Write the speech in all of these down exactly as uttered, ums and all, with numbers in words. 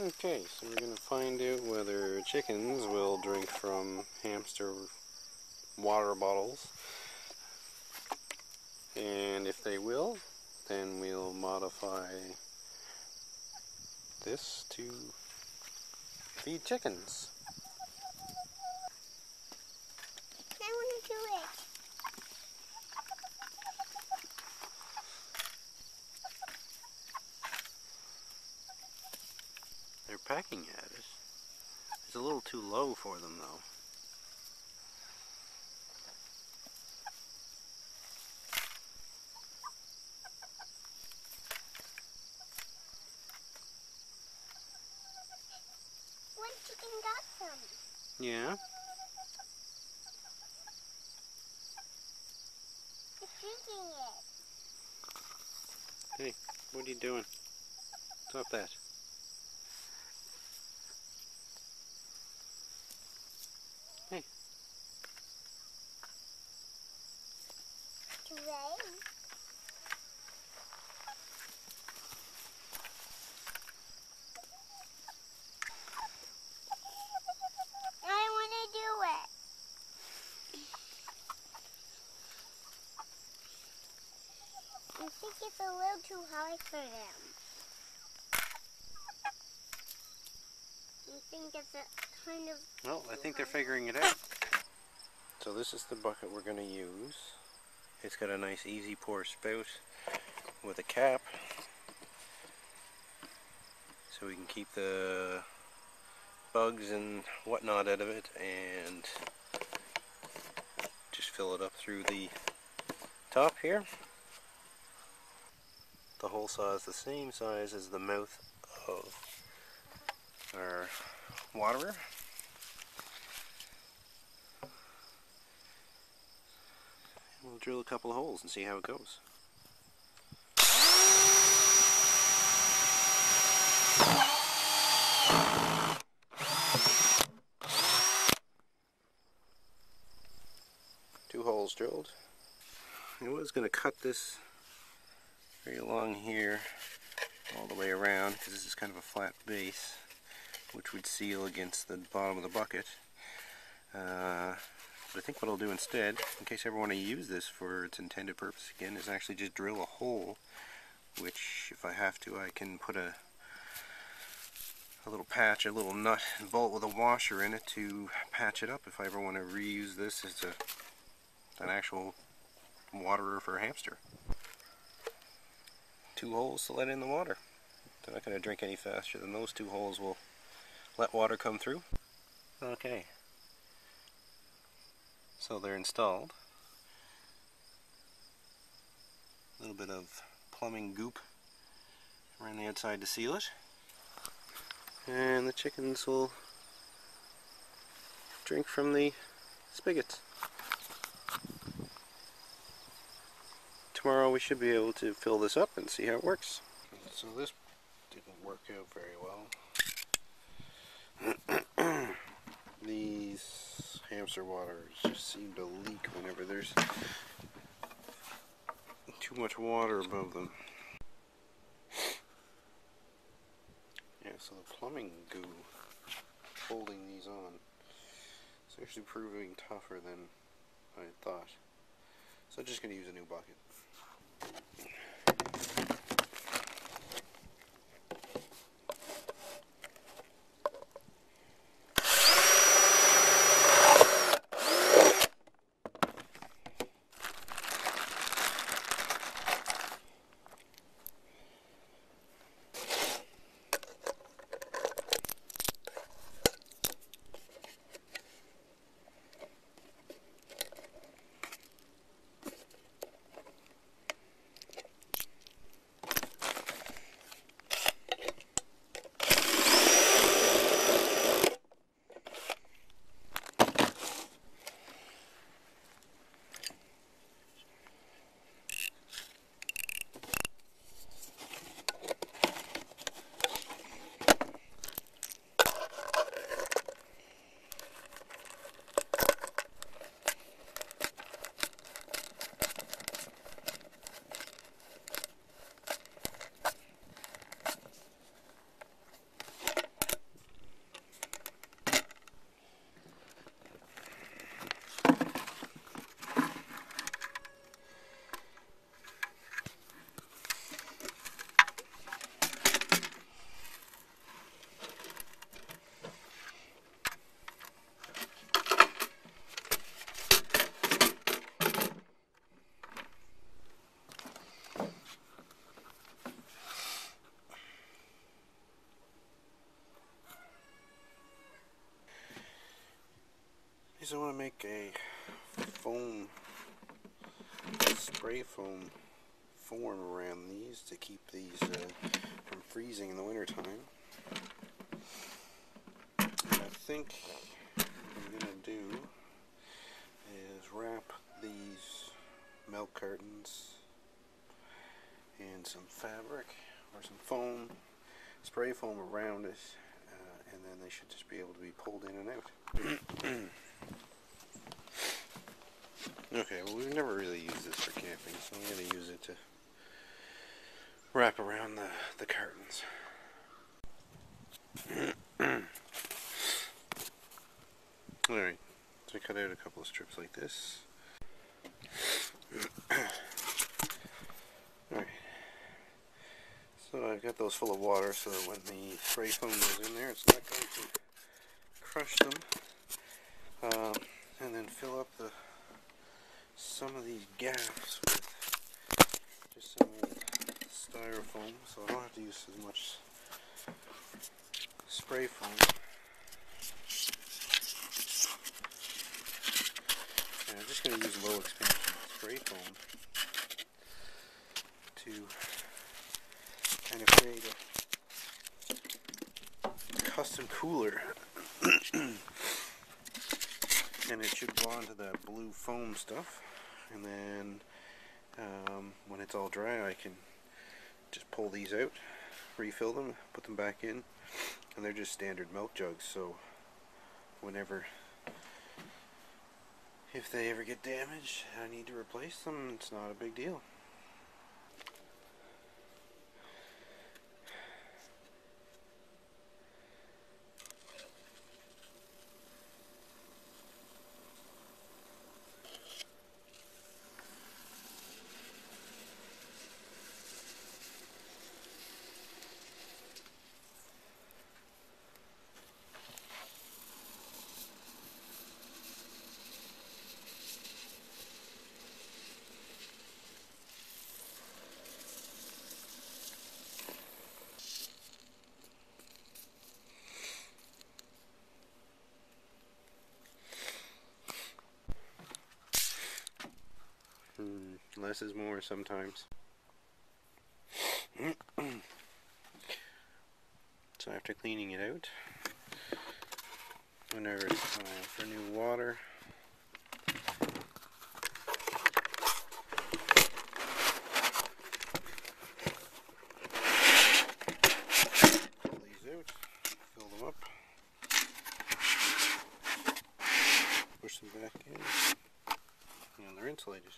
Okay, so we're going to find out whether chickens will drink from hamster water bottles. And if they will, then we'll modify this to feed chickens. I want to do it. They're pecking at it. It's a little too low for them, though. One chicken got some. Yeah. It's drinking it. Hey, what are you doing? Stop that. Hey. Today. I want to do it. I think it's a little too hard for them. I think it's a Kind of well, I think they're figuring it out. So this is the bucket we're going to use. It's got a nice easy pour spout with a cap, so we can keep the bugs and whatnot out of it and just fill it up through the top here. The hole saw is the same size as the mouth of our waterer. We'll drill a couple of holes and see how it goes. Two holes drilled. I was going to cut this very long here all the way around because this is kind of a flat base, which would seal against the bottom of the bucket. Uh, but I think what I'll do instead, in case I ever want to use this for its intended purpose again, is actually just drill a hole, which if I have to, I can put a a little patch, a little nut and bolt with a washer in it to patch it up if I ever want to reuse this as a an actual waterer for a hamster. Two holes to let in the water. They're not going to drink any faster than those two holes will let water come through. Okay. So they're installed. A little bit of plumbing goop around the outside to seal it. And the chickens will drink from the spigots. Tomorrow we should be able to fill this up and see how it works. So this didn't work out very well. These hamster waters just seem to leak whenever there's too much water above them. Yeah, so the plumbing goo holding these on is actually proving tougher than I had thought. So I'm just going to use a new bucket. because I want to make a foam, spray foam form around these to keep these uh, from freezing in the winter time. And I think what I'm going to do is wrap these milk cartons in some fabric or some foam, spray foam around it, uh, and then they should just be able to be pulled in and out. Okay, well, we've never really used this for camping, so I'm going to use it to wrap around the, the curtains. Alright, so I cut out a couple of strips like this. Alright, so I've got those full of water so that when the spray foam goes in there, it's not going to crush them. Um, and then fill up the some of these gaps with just some old styrofoam, so I don't have to use as much spray foam. And I'm just going to use low expansion spray foam to kind of create a custom cooler. And it should go onto that blue foam stuff, and then um, when it's all dry I can just pull these out, refill them, put them back in, and they're just standard milk jugs, so whenever, if they ever get damaged, I need to replace them, it's not a big deal. Less is more sometimes. So after cleaning it out, whenever it's time for new water, pull these out, fill them up, push them back in, and they're insulated.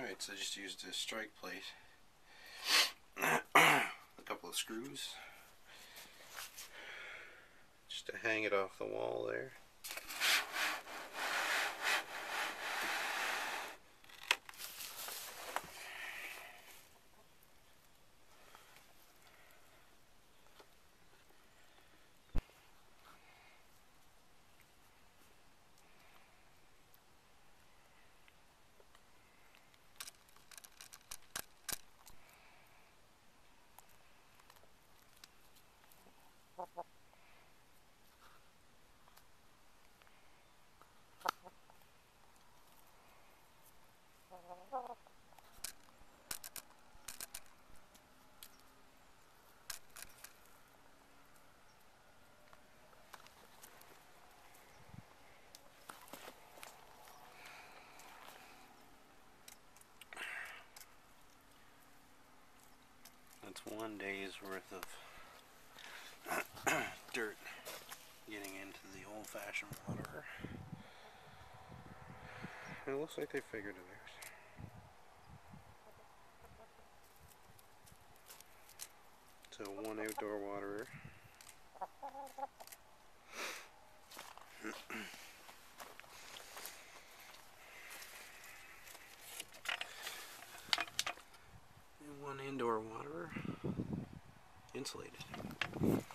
Alright, so I just used a strike plate, a couple of screws, just to hang it off the wall there. That's one day's worth of dirt getting into the old-fashioned water. It looks like they figured it out. So one outdoor waterer. And one indoor waterer. Insulated.